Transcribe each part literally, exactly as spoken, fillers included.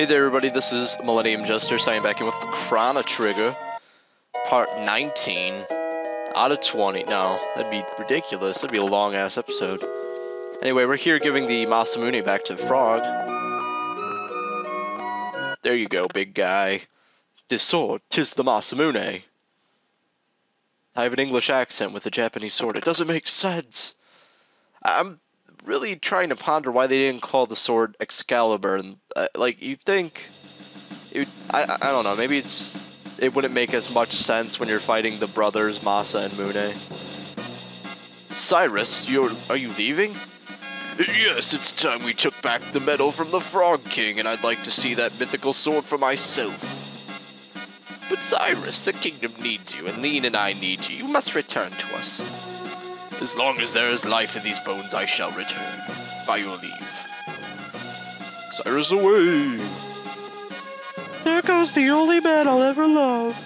Hey there everybody, this is Millennium Jester signing back in with Chrono Trigger, part nineteen, out of twenty, no, that'd be ridiculous, that'd be a long ass episode. Anyway, we're here giving the Masamune back to Frog. There you go, big guy. This sword, tis the Masamune. I have an English accent with a Japanese sword, it doesn't make sense. I'm really trying to ponder why they didn't call the sword Excalibur, and uh, like you think it would, I, I don't know, maybe it's it wouldn't make as much sense when you're fighting the brothers Masa and Mune. Cyrus, you're are you leaving? Yes, it's time we took back the medal from the Frog King, and I'd like to see that mythical sword for myself. But Cyrus, the kingdom needs you, and Lene and I need you. You must return to us. As long as there is life in these bones, I shall return. By your leave. Cyrus away! There goes the only man I'll ever love.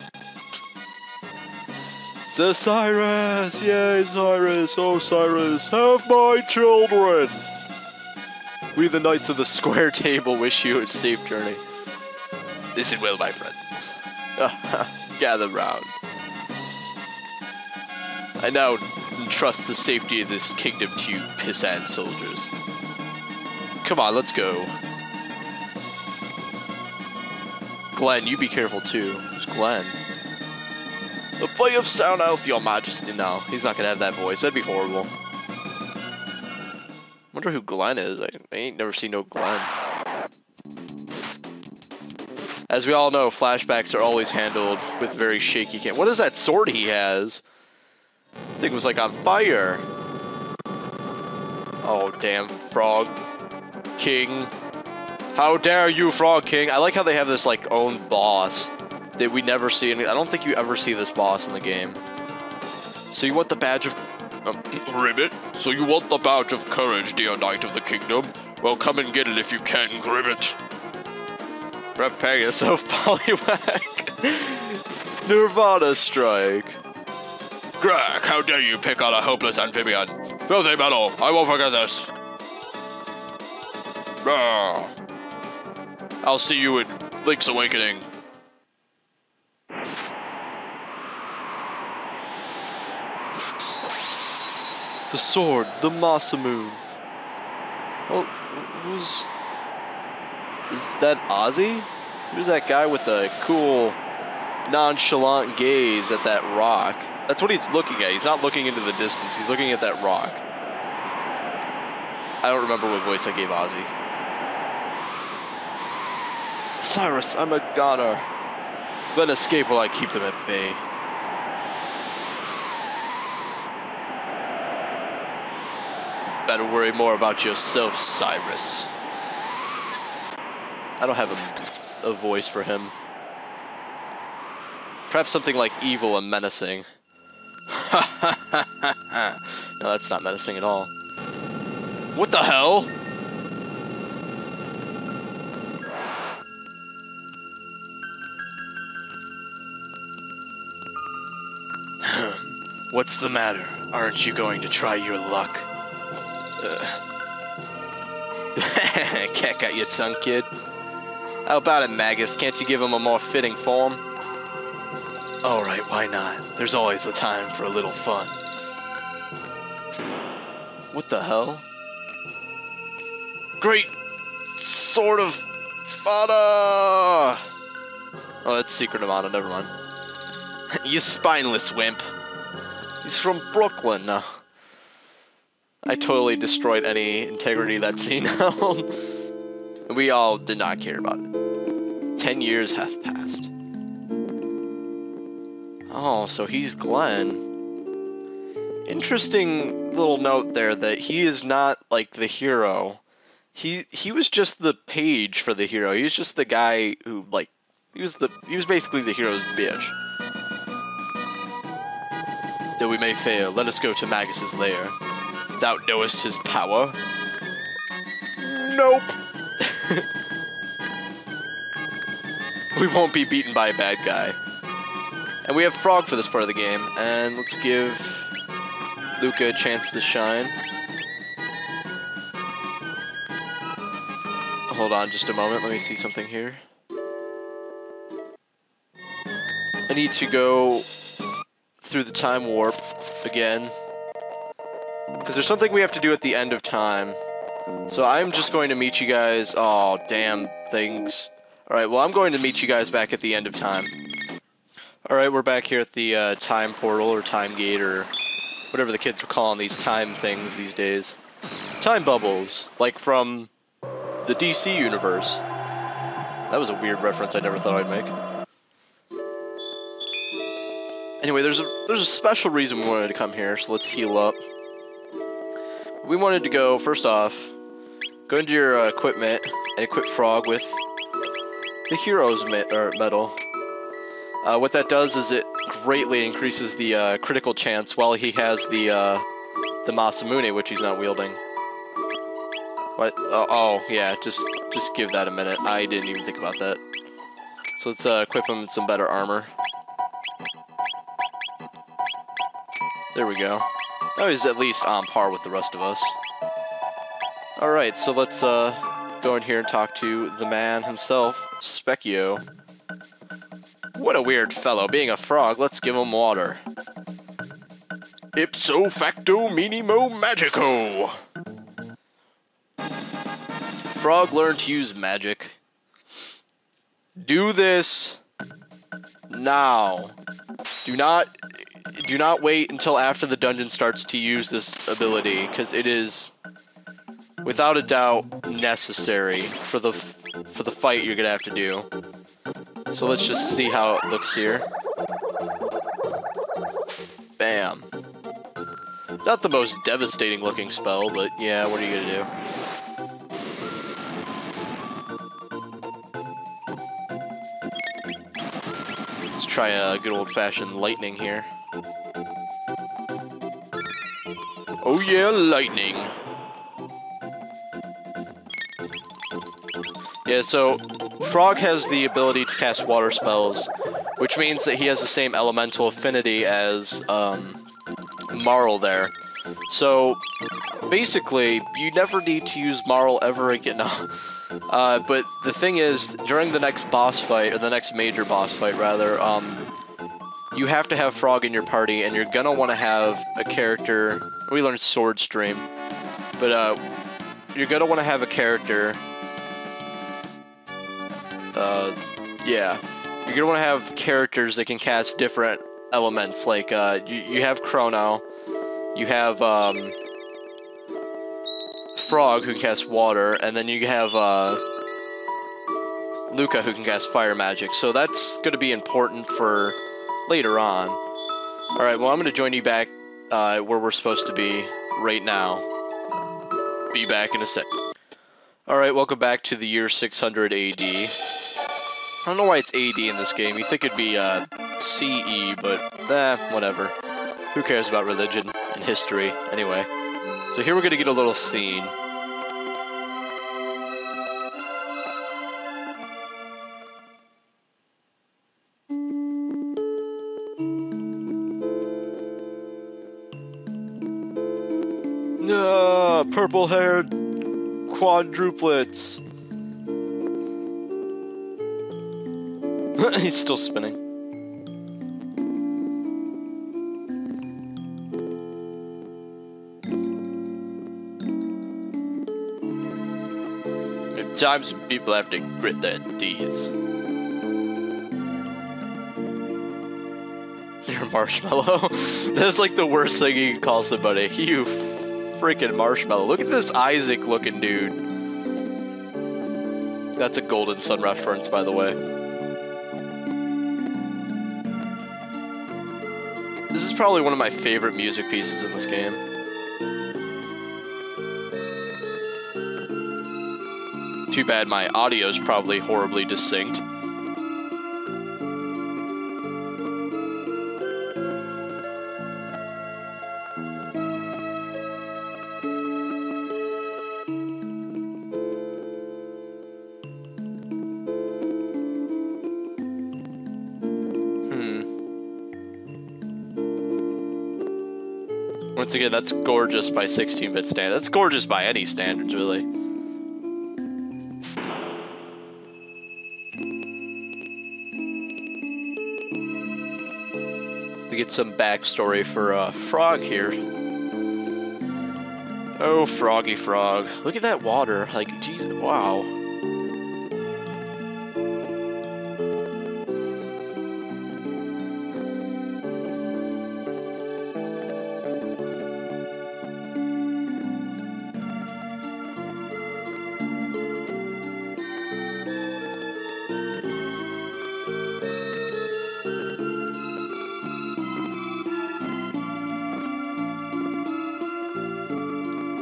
Sir Cyrus! Yay, Cyrus! Oh, Cyrus! Have my children! We, the Knights of the Square Table, wish you a safe journey. Listen well, my friends. Gather round. I now entrust the safety of this kingdom to you pissant soldiers. Come on, let's go. Glenn, you be careful too. It's Glenn. The play of sound health, your majesty. No, he's not gonna have that voice. That'd be horrible. Wonder who Glenn is. I ain't never seen no Glenn. As we all know, flashbacks are always handled with very shaky cam. What is that sword he has? I think it was like on fire. Oh damn, Frog King. How dare you, Frog King? I like how they have this like own boss that we never see. Any I don't think you ever see this boss in the game. So you want the badge of um, Gribbit? So you want the badge of courage, dear knight of the kingdom? Well, come and get it if you can, Gribbit. Prepare yourself, Poliwag. Nirvana strike. Greg, how dare you pick on a hopeless amphibian? Filthy metal, I won't forget this. Rawr. I'll see you in Link's Awakening. The sword, the Masamune. Oh, who's... Is that Ozzy? Who's that guy with the cool, nonchalant gaze at that rock? That's what he's looking at. He's not looking into the distance. He's looking at that rock. I don't remember what voice I gave Ozzy. Cyrus, I'm a goner. Let escape while I keep them at bay. Better worry more about yourself, Cyrus. I don't have a, a voice for him. Perhaps something like evil and menacing. No, that's not menacing at all. What the hell? What's the matter? Aren't you going to try your luck? Uh. Cat got your tongue, kid. How about it, Magus? Can't you give him a more fitting form? Alright, why not? There's always a time for a little fun. What the hell? Great Sword of Mana! Oh, that's Secret of Mana, never mind. You spineless wimp. He's from Brooklyn. No. I totally destroyed any integrity of that scene held. We all did not care about it. Ten years have passed. Oh, so he's Glenn. Interesting little note there that he is not, like, the hero. He he was just the page for the hero. He was just the guy who, like, he was the he was basically the hero's bitch. Though we may fail, let us go to Magus's lair. Thou knowest his power? Nope. We won't be beaten by a bad guy. And we have Frog for this part of the game, and let's give Luca a chance to shine. Hold on just a moment. Let me see something here. I need to go through the time warp again, because there's something we have to do at the end of time. So I'm just going to meet you guys. Oh, damn things. Alright, well, I'm going to meet you guys back at the end of time. Alright, we're back here at the uh, time portal or time gate or whatever the kids are calling these time things these days. Time bubbles, like from the D C universe. That was a weird reference I never thought I'd make. Anyway, there's a, there's a special reason we wanted to come here, so let's heal up. We wanted to go, first off, go into your uh, equipment and equip Frog with the Hero's me or Medal. Uh, what that does is it greatly increases the uh, critical chance while he has the uh, the Masamune, which he's not wielding. What? Uh, oh, yeah, just, just give that a minute. I didn't even think about that. So let's uh, equip him with some better armor. There we go. Now he's at least on par with the rest of us. Alright, so let's uh, go in here and talk to the man himself, Specchio. What a weird fellow. Being a frog, let's give him water. Ipso facto minimo magico! Frog learned to use magic. Do this now. Do not... Do not wait until after the dungeon starts to use this ability, because it is, without a doubt, necessary for the f for the fight you're gonna have to do. So let's just see how it looks here. Bam. Not the most devastating looking spell, but yeah, what are you gonna do? Let's try a good old-fashioned lightning here. Oh yeah, lightning! Yeah, so Frog has the ability to cast water spells, which means that he has the same elemental affinity as um, Marl there. So basically, you never need to use Marl ever again. Uh, but the thing is, during the next boss fight, or the next major boss fight, rather, um, you have to have Frog in your party, and you're gonna want to have a character... We learned Sword Stream. But, uh, you're gonna want to have a character... Uh, yeah. You're gonna want to have characters that can cast different elements, like, uh, you, you have Chrono, you have, um... Frog, who can cast water, and then you have uh, Luca, who can cast fire magic. So that's going to be important for later on. Alright, well, I'm going to join you back uh, where we're supposed to be right now. Be back in a sec. Alright, welcome back to the year six hundred A D. I don't know why it's A D in this game. You'd think it'd be uh, C E, but eh, whatever. Who cares about religion and history, anyway. So here we're going to get a little scene. Ah, purple-haired quadruplets. He's still spinning. Times when people have to grit their teeth. You're a marshmallow? That's like the worst thing you can call somebody. You freaking marshmallow. Look at this Isaac looking dude. That's a Golden Sun reference, by the way. This is probably one of my favorite music pieces in this game. Too bad my audio's probably horribly distinct. Hmm. Once again, that's gorgeous by sixteen-bit standards. That's gorgeous by any standards, really. we get some backstory for uh, Frog here. Oh, Froggy Frog. Look at that water. Like, jeez, wow.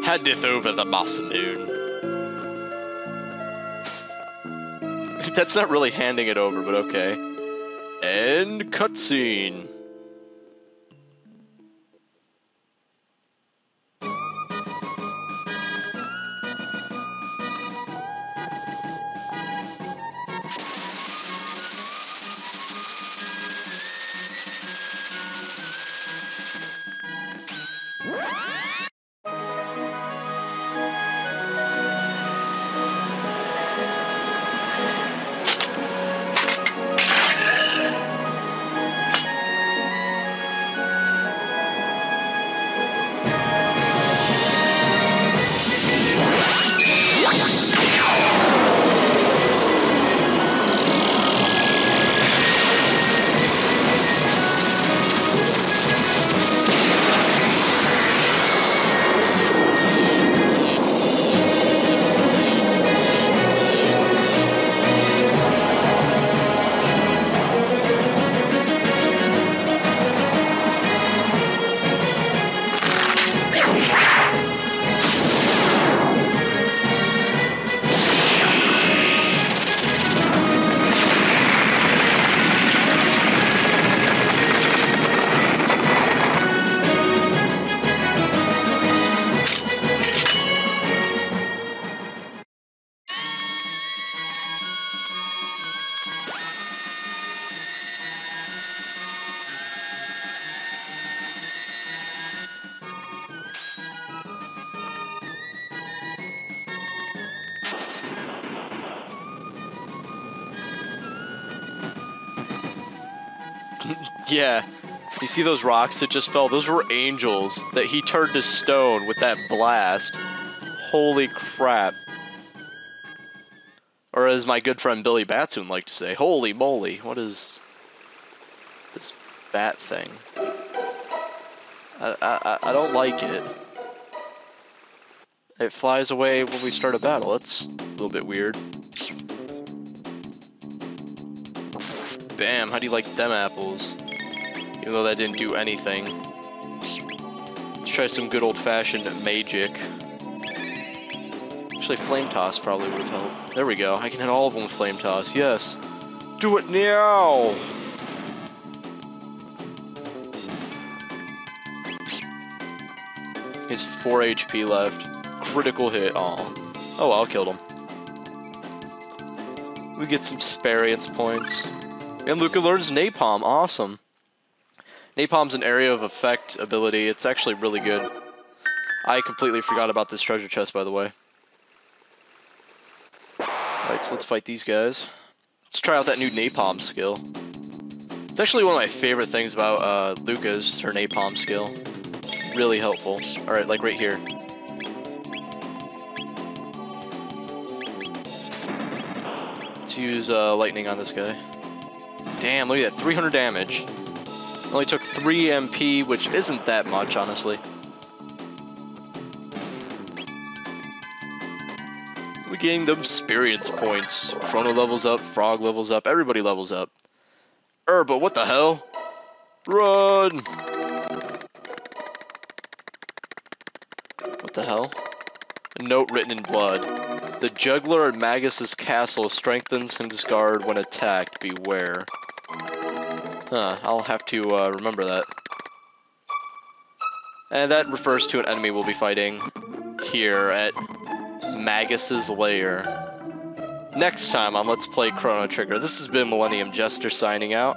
Handeth over the Masamune. That's not really handing it over, but okay. And cutscene. Yeah, you see those rocks that just fell? Those were angels that he turned to stone with that blast. Holy crap. Or as my good friend Billy Batson liked to say, holy moly, what is this bat thing? I, I, I don't like it. It flies away when we start a battle. That's a little bit weird. Bam, how do you like them apples? Even though that didn't do anything. Let's try some good old-fashioned magic. Actually, flame toss probably would have helped. There we go. I can hit all of them with flame toss. Yes. Do it now! His four H P left. Critical hit. Aw. Oh, well, I killed him. We get some experience points. And Luca learns Napalm. Awesome. Napalm's an area of effect ability. It's actually really good. I completely forgot about this treasure chest, by the way. Alright, so let's fight these guys. Let's try out that new Napalm skill. It's actually one of my favorite things about uh, Luca's, her Napalm skill. Really helpful. Alright, like right here. Let's use uh, lightning on this guy. Damn, look at that, three hundred damage. Only took three M P, which isn't that much, honestly. We gained them experience points. Chrono levels up, Frog levels up, everybody levels up. Er, but what the hell? Run! What the hell? A note written in blood. The juggler at Magus' castle strengthens and discard when attacked. Beware. Huh, I'll have to uh, remember that. And that refers to an enemy we'll be fighting here at Magus' lair. Next time on Let's Play Chrono Trigger. This has been Millennium Jester signing out.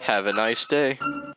Have a nice day.